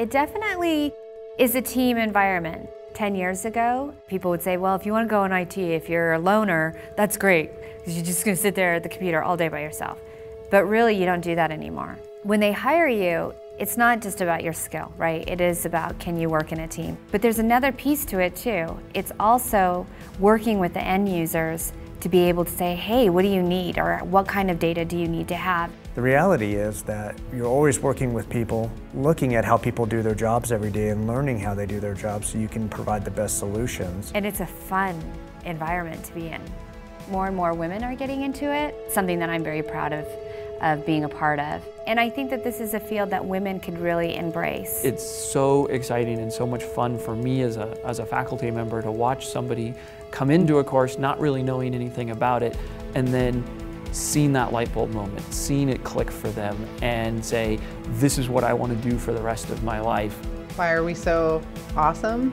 It definitely is a team environment. 10 years ago, people would say, well, if you want to go in IT, if you're a loner, that's great, because you're just going to sit there at the computer all day by yourself. But really, you don't do that anymore. When they hire you, it's not just about your skill, right? It is about, can you work in a team? But there's another piece to it too. It's also working with the end users to be able to say, hey, what do you need? Or what kind of data do you need to have? The reality is that you're always working with people, looking at how people do their jobs every day and learning how they do their jobs so you can provide the best solutions. And it's a fun environment to be in. More and more women are getting into it, something that I'm very proud of being a part of. And I think that this is a field that women could really embrace. It's so exciting and so much fun for me as a faculty member to watch somebody come into a course not really knowing anything about it and then seeing that light bulb moment, seeing it click for them and say, this is what I want to do for the rest of my life. Why are we so awesome?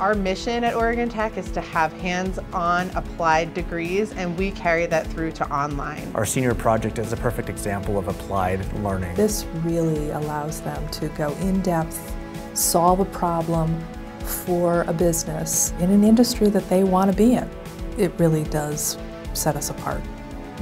Our mission at Oregon Tech is to have hands-on applied degrees, and we carry that through to online. Our senior project is a perfect example of applied learning. This really allows them to go in-depth, solve a problem for a business in an industry that they want to be in. It really does set us apart.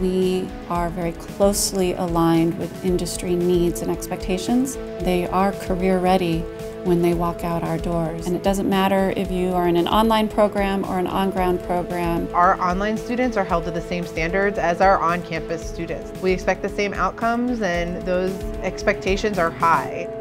We are very closely aligned with industry needs and expectations. They are career ready when they walk out our doors. And it doesn't matter if you are in an online program or an on-ground program. Our online students are held to the same standards as our on-campus students. We expect the same outcomes, and those expectations are high.